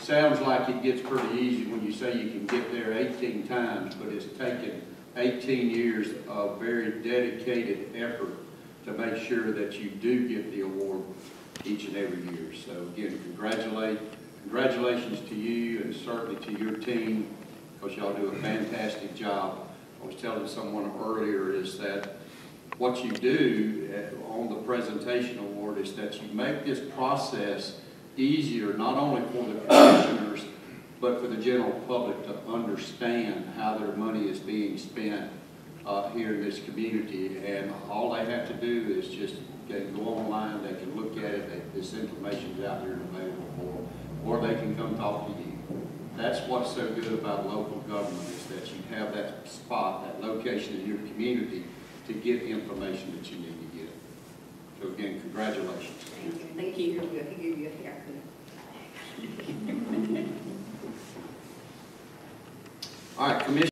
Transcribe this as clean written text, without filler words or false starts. It sounds like it gets pretty easy when you say you can get there 18 times, but it's taken 18 years of very dedicated effort to make sure that you do get the award each and every year. So again, congratulations to you and certainly to your team, because y'all do a fantastic job. I was telling someone earlier is that what you do on the presentation award is that you make this process easier, not only for the commissioners, but for the general public to understand how their money is being spent here in this community. And all they have to do is just they can go online, they can look at it, this information is out there and available for them, or they can come talk to you. That's what's so good about local government is that you have that spot, that location in your community to get the information that you need to get. So again, congratulations. Thank you. Thank you. All right, Commissioner.